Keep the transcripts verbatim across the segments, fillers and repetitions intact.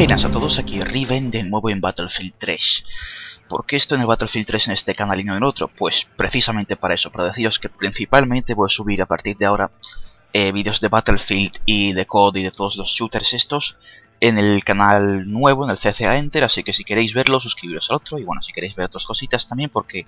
Buenas a todos, aquí Riven de nuevo en Battlefield tres. ¿Por qué esto en el Battlefield tres en este canal y no en otro? Pues precisamente para eso, para deciros que principalmente voy a subir a partir de ahora eh, vídeos de Battlefield y de C O D y de todos los shooters estos en el canal nuevo, en el C C A Enter, así que si queréis verlo, suscribiros al otro. Y bueno, si queréis ver otras cositas también, porque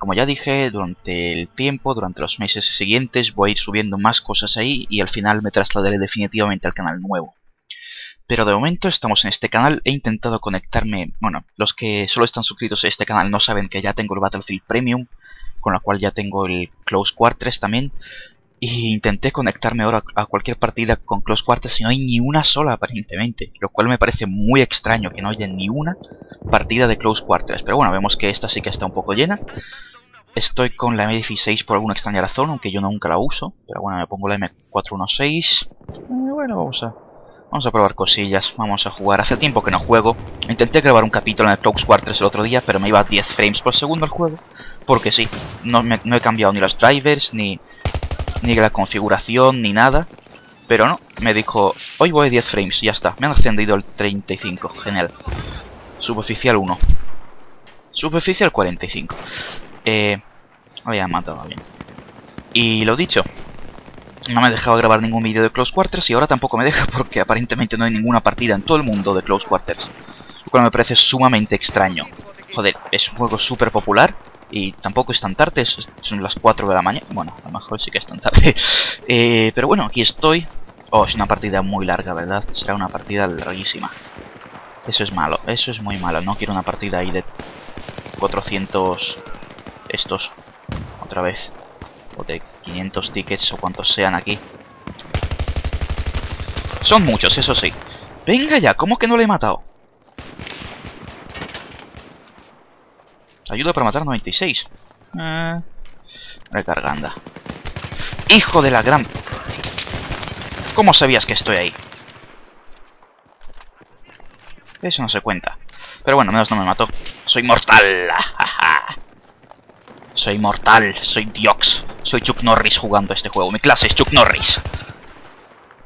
como ya dije, durante el tiempo, durante los meses siguientes voy a ir subiendo más cosas ahí y al final me trasladaré definitivamente al canal nuevo. Pero de momento estamos en este canal, he intentado conectarme, bueno, los que solo están suscritos a este canal no saben que ya tengo el Battlefield Premium, con la cual ya tengo el Close Quarters también, y e intenté conectarme ahora a cualquier partida con Close Quarters y no hay ni una sola aparentemente, lo cual me parece muy extraño que no haya ni una partida de Close Quarters, pero bueno, vemos que esta sí que está un poco llena. Estoy con la eme dieciséis por alguna extraña razón, aunque yo nunca la uso, pero bueno, me pongo la eme cuatrocientos dieciséis, eh, bueno, vamos a... Vamos a probar cosillas, vamos a jugar. Hace tiempo que no juego. Intenté grabar un capítulo en el Talks War tres el otro día, pero me iba a diez frames por segundo el juego. Porque sí, no, me, no he cambiado ni los drivers, ni, ni la configuración, ni nada. Pero no, me dijo, hoy voy a diez frames, ya está. Me han ascendido el treinta y cinco, genial. Suboficial uno. Suboficial cuarenta y cinco. Eh, había matado bien. Y lo dicho. No me dejaba grabar ningún vídeo de Close Quarters y ahora tampoco me deja porque aparentemente no hay ninguna partida en todo el mundo de Close Quarters. Lo cual me parece sumamente extraño. Joder, es un juego súper popular y tampoco es tan tarde, son las cuatro de la mañana. Bueno, a lo mejor sí que es tan tarde. eh, pero bueno, aquí estoy. Oh, es una partida muy larga, ¿verdad? Será una partida larguísima. Eso es malo, eso es muy malo. No quiero una partida ahí de cuatrocientos... Estos. Otra vez. O de quinientos tickets o cuantos sean aquí. Son muchos, eso sí. Venga ya, ¿cómo que no le he matado? Ayuda para matar noventa y seis. Eh, recarganda. ¡Hijo de la gran! ¿Cómo sabías que estoy ahí? Eso no se cuenta. Pero bueno, menos no me mató. ¡Soy mortal! Soy mortal, soy Diox. Soy Chuck Norris jugando este juego. Mi clase es Chuck Norris.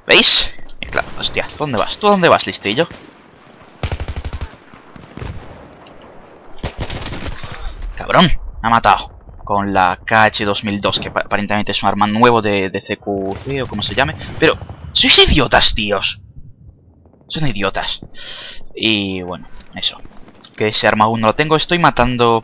¿Veis? Mi clase... Hostia, ¿dónde vas? ¿Tú dónde vas, listillo? Cabrón, me ha matado. Con la K H dos mil dos, que aparentemente es un arma nuevo de, de C Q C o como se llame. Pero, sois idiotas, tíos. Son idiotas. Y bueno, eso. Que ese arma aún no lo tengo. Estoy matando...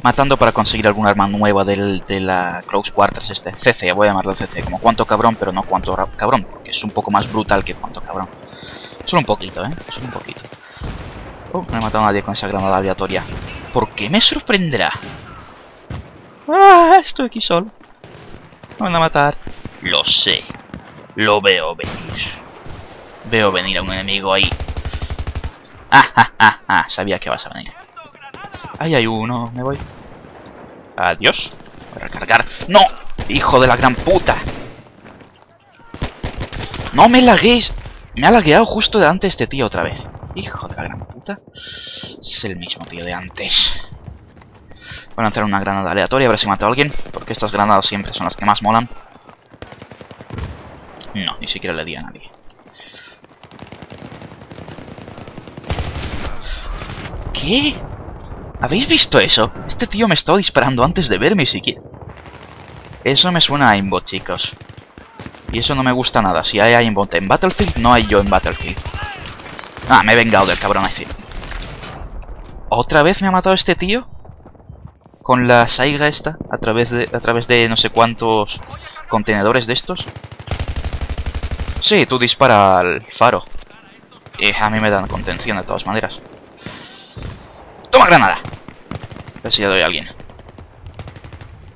Matando para conseguir algún arma nueva del, de la Close Quarters, este C C, voy a llamarlo C C, como cuanto cabrón, pero no cuanto cabrón, porque es un poco más brutal que cuanto cabrón. Solo un poquito, ¿eh? Solo un poquito. Oh, no he matado a nadie con esa granada aleatoria. ¿Por qué me sorprenderá? Ah, estoy aquí solo. Me van a matar. Lo sé. Lo veo venir. Veo venir a un enemigo ahí. Ah, ah, ah, ah. Sabía que vas a venir. Ahí hay uno, me voy. Adiós. Voy a recargar. ¡No! ¡Hijo de la gran puta! ¡No me laguéis! Me ha lagueado justo delante este tío otra vez. ¡Hijo de la gran puta! Es el mismo tío de antes. Voy a lanzar una granada aleatoria a ver si mato a alguien. Porque estas granadas siempre son las que más molan. No, ni siquiera le di a nadie. ¿Qué? ¿Habéis visto eso? Este tío me está disparando antes de verme siquiera. Eso me suena a aimbot, chicos. Y eso no me gusta nada. Si hay aimbot en Battlefield, no hay yo en Battlefield. Ah, me he vengado del cabrón así. ¿Otra vez me ha matado este tío? Con la Saiga esta, a través de, a través de no sé cuántos contenedores de estos. Sí, tú dispara al faro. Eh, a mí me dan contención de todas maneras. ¡Toma granada! A ver si le doy a alguien.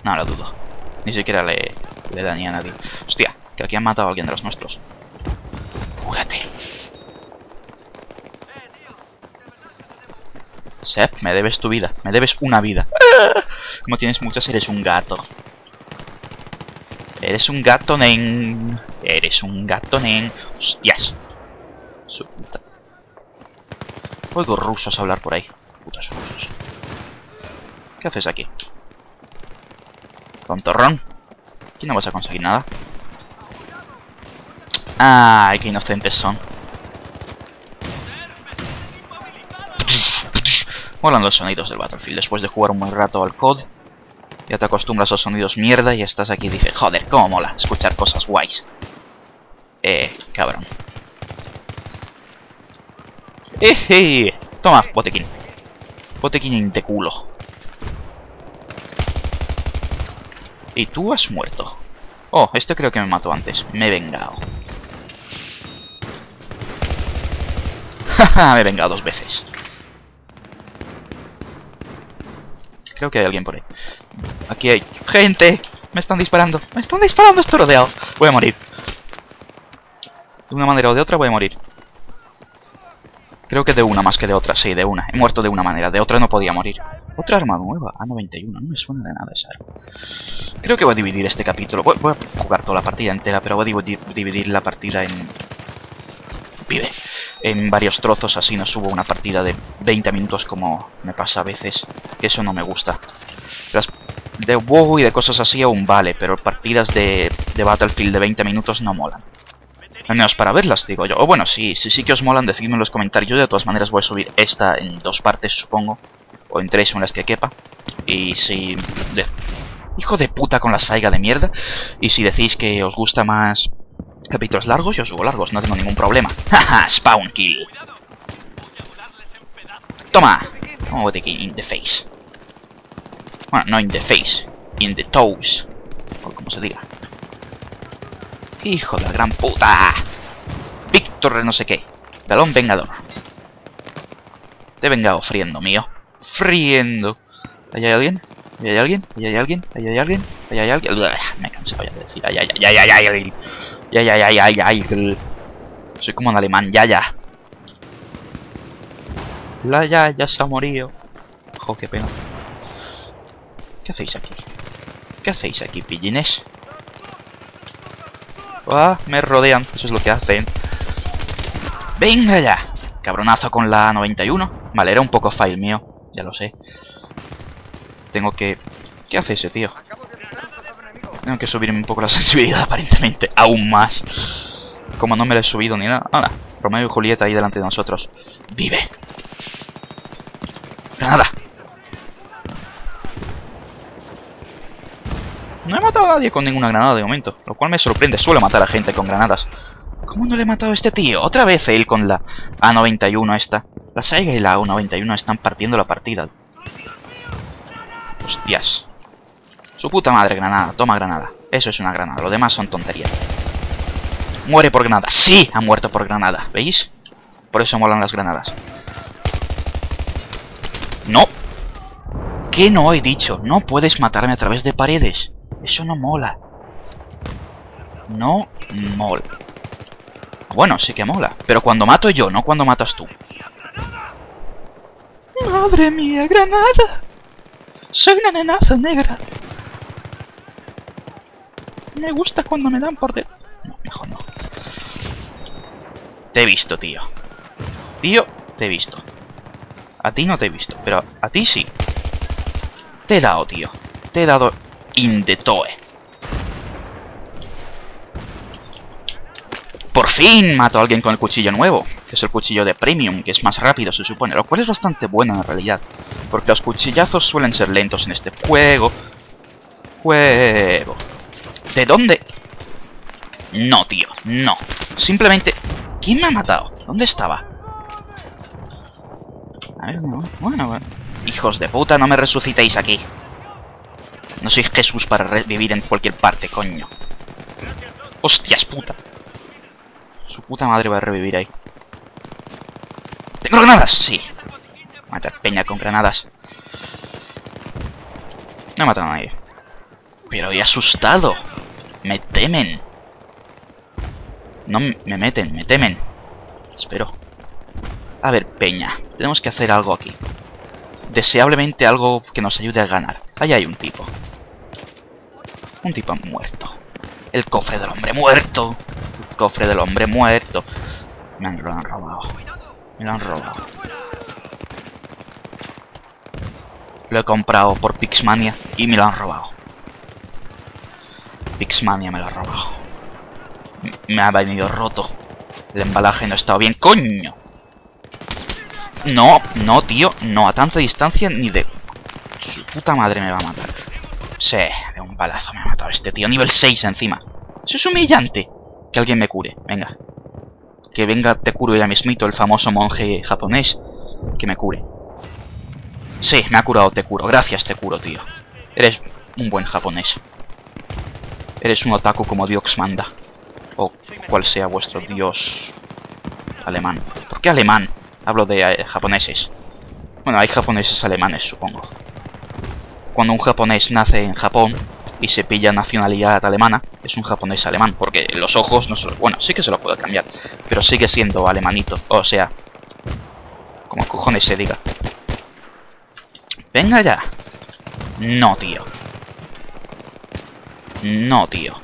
No, lo dudo. Ni siquiera le, le da ni a nadie. Hostia, que aquí han matado a alguien de los nuestros. ¡Cúrate! Sep, me debes tu vida. Me debes una vida. Como tienes muchas, eres un gato. Eres un gato, nen. Eres un gato, nen. ¡Hostias! Su puta. Oigo rusos hablar por ahí. Putos rusos. ¿Qué haces aquí? Tontorrón. Aquí no vas a conseguir nada. ¡Ay, qué inocentes son! Molan los sonidos del Battlefield. Después de jugar un buen rato al C O D, ya te acostumbras a los sonidos mierda y estás aquí y dices, joder, cómo mola escuchar cosas guays. Eh, cabrón. ¡Eje! Toma, botequín. Botequín en te culo. Y tú has muerto. Oh, este creo que me mató antes. Me he vengado. Jaja, me he vengado dos veces. Creo que hay alguien por ahí. Aquí hay gente. Me están disparando. Me están disparando. Estoy rodeado. Voy a morir. De una manera o de otra voy a morir. Creo que de una más que de otra. Sí, de una. He muerto de una manera. De otra no podía morir. Otra arma nueva. A noventa y uno. No me suena de nada esa arma. Creo que voy a dividir este capítulo. Voy, voy a jugar toda la partida entera, pero voy a dividir, dividir la partida en... Vive. En varios trozos, así no subo una partida de veinte minutos como me pasa a veces, que eso no me gusta. Las de WoW y de cosas así aún vale, pero partidas de, de Battlefield de veinte minutos no molan. Al menos para verlas, digo yo. O bueno, sí, sí, sí que os molan, decidme en los comentarios. Yo de todas maneras voy a subir esta en dos partes, supongo, o en tres, en las que quepa. Y si... De... Hijo de puta con la Saiga de mierda. Y si decís que os gusta más... capítulos largos, yo subo largos, no tengo ningún problema. Jaja, spawn kill. Toma. Toma botequín, in the face. Bueno, no in the face, in the toes, o como se diga. Hijo de la gran puta. Víctor no sé qué. Galón vengador. Te he vengado friendo, mío. Friendo. ¿Ahí hay alguien? ¿Ahí hay alguien? ¿Ahí hay alguien? ¿Ahí hay alguien? ¿Ahí hay alguien? Me he cansado ya de decir. ¡Ay, ay, ay, ay, ay, ay! ¡Ay, ay, ay, ay, ay! Soy como un alemán, ya, ya. La ya, ya se ha morido. ¡Jo, qué pena! ¿Qué hacéis aquí? ¿Qué hacéis aquí, pillines? ¡Ah! Me rodean, eso es lo que hacen. ¡Venga ya! Cabronazo con la A noventa y uno. Vale, era un poco fail mío, ya lo sé. Tengo que... ¿Qué hace ese tío? Tengo que subirme un poco la sensibilidad, aparentemente. Aún más. Como no me la he subido ni nada. Ahora, Romeo y Julieta ahí delante de nosotros. ¡Vive! ¡Granada! No he matado a nadie con ninguna granada de momento. Lo cual me sorprende. Suelo matar a gente con granadas. ¿Cómo no le he matado a este tío? Otra vez él con la A noventa y uno esta. La Saiga y la A noventa y uno están partiendo la partida. Hostias. Su puta madre, granada. Toma granada. Eso es una granada. Lo demás son tonterías. Muere por granada. Sí, ha muerto por granada. ¿Veis? Por eso molan las granadas. No. ¿Qué no he dicho? No puedes matarme a través de paredes. Eso no mola. No mola. Bueno, sí que mola. Pero cuando mato yo, no cuando matas tú. Madre mía, granada. Soy una nenaza negra. Me gusta cuando me dan por de... No, mejor no. Te he visto, tío. Tío, te he visto. A ti no te he visto, pero a ti sí. Te he dado, tío. Te he dado in the toe. Por fin mato a alguien con el cuchillo nuevo, que es el cuchillo de Premium, que es más rápido se supone, lo cual es bastante bueno en realidad, porque los cuchillazos suelen ser lentos en este juego. Juego. ¿De dónde? No, tío, no. Simplemente... ¿Quién me ha matado? ¿Dónde estaba? A ver, no. Bueno, bueno. Hijos de puta, no me resucitéis aquí. No soy Jesús para revivir en cualquier parte, coño. Hostias, puta. Su puta madre va a revivir ahí. ¿Tengo granadas? Sí. Matar peña con granadas. No he matado a nadie. Pero he asustado. Me temen. No me meten, me temen. Espero. A ver, peña. Tenemos que hacer algo aquí. Deseablemente algo que nos ayude a ganar. Ahí hay un tipo. Un tipo muerto. El cofre del hombre muerto. Cofre del hombre muerto. Me han, lo han robado. Me lo han robado. Lo he comprado por Pixmania y me lo han robado. Pixmania me lo ha robado. Me ha venido roto. El embalaje no ha estado bien. ¡Coño! No, no, tío. No, a tanta distancia ni de... Su puta madre me va a matar. Sí, de un balazo me ha matado este tío. Nivel seis encima. Eso es humillante. Que alguien me cure. Venga. Que venga, te curo ya mismito el famoso monje japonés. Que me cure. Sí, me ha curado, te curo. Gracias, te curo, tío. Eres un buen japonés. Eres un otaku como Dios manda. O cual sea vuestro dios alemán. ¿Por qué alemán? Hablo de eh, japoneses. Bueno, hay japoneses alemanes, supongo. Cuando un japonés nace en Japón y se pilla nacionalidad alemana, es un japonés alemán, porque los ojos no se los... Bueno, sí que se lo puede cambiar, pero sigue siendo alemanito. O sea, como cojones se diga. Venga ya. No, tío. No, tío.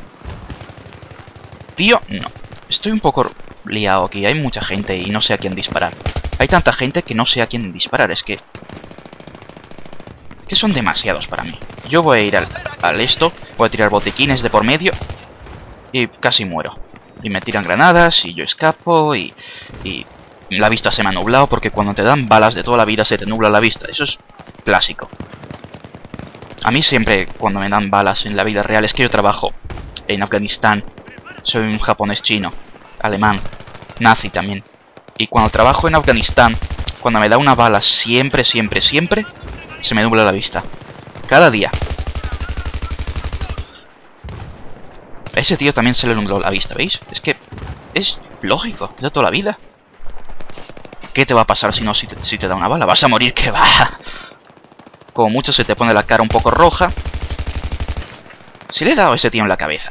Tío, no. Estoy un poco liado aquí. Hay mucha gente y no sé a quién disparar. Hay tanta gente que no sé a quién disparar. Es que... que son demasiados para mí. Yo voy a ir al, al esto. Voy a tirar botiquines de por medio. Y casi muero. Y me tiran granadas y yo escapo y... y la vista se me ha nublado porque cuando te dan balas de toda la vida se te nubla la vista. Eso es clásico. A mí siempre cuando me dan balas en la vida real, es que yo trabajo en Afganistán. Soy un japonés chino, alemán, nazi también. Y cuando trabajo en Afganistán, cuando me da una bala siempre, siempre, siempre... se me nubla la vista. Cada día. A ese tío también se le nubló la vista, ¿veis? Es que es lógico, de toda la vida. ¿Qué te va a pasar si no si te, si te da una bala? Vas a morir, que va. Como mucho se te pone la cara un poco roja. Si le he dado a ese tío en la cabeza.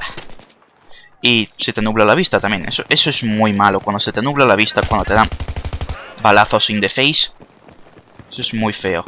Y se te nubla la vista también. Eso, eso es muy malo, cuando se te nubla la vista, cuando te dan balazos in the face. Eso es muy feo.